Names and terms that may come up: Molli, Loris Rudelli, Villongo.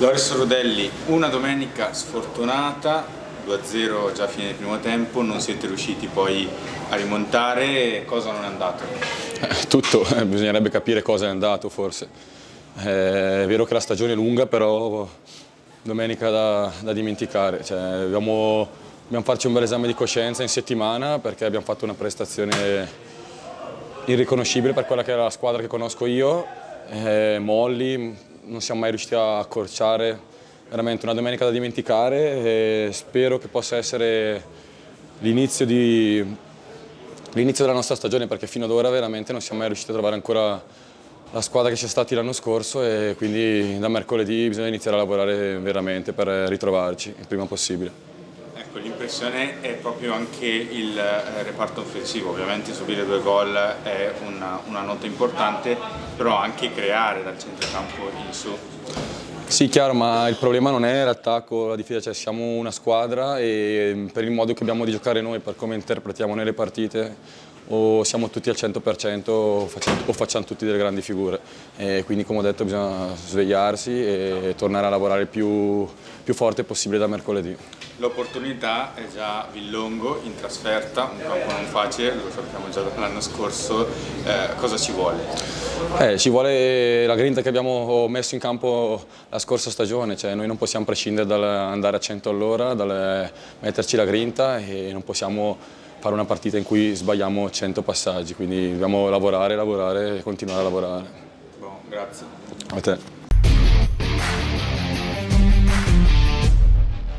Loris Rudelli, una domenica sfortunata, 2-0 già a fine del primo tempo, non siete riusciti poi a rimontare, cosa non è andato? Tutto, bisognerebbe capire cosa è andato forse. È vero che la stagione è lunga, però domenica da dimenticare. Cioè, dobbiamo farci un bel esame di coscienza in settimana perché abbiamo fatto una prestazione irriconoscibile per quella che era la squadra che conosco io, Molli. Non siamo mai riusciti a accorciare, veramente una domenica da dimenticare e spero che possa essere l'inizio della nostra stagione perché fino ad ora veramente non siamo mai riusciti a trovare ancora la squadra che ci è stata l'anno scorso e quindi da mercoledì bisogna iniziare a lavorare veramente per ritrovarci il prima possibile. Ecco, l'impressione è proprio anche il reparto offensivo, ovviamente subire 2 gol è una nota importante, però anche creare dal centrocampo in su. Sì, chiaro, ma il problema non è l'attacco, la difesa, cioè siamo una squadra e per il modo che abbiamo di giocare noi, per come interpretiamo nelle partite, o siamo tutti al 100% o facciamo tutti delle grandi figure. E quindi, come ho detto, bisogna svegliarsi e tornare a lavorare il più forte possibile da mercoledì. L'opportunità è già Villongo in trasferta, un campo non facile, lo sappiamo già dall'anno scorso, cosa ci vuole? Ci vuole la grinta che abbiamo messo in campo la scorsa stagione, cioè noi non possiamo prescindere dall'andare a 100 all'ora, dal metterci la grinta e non possiamo fare una partita in cui sbagliamo 100 passaggi, quindi dobbiamo lavorare e continuare a lavorare. Buon, grazie. A te.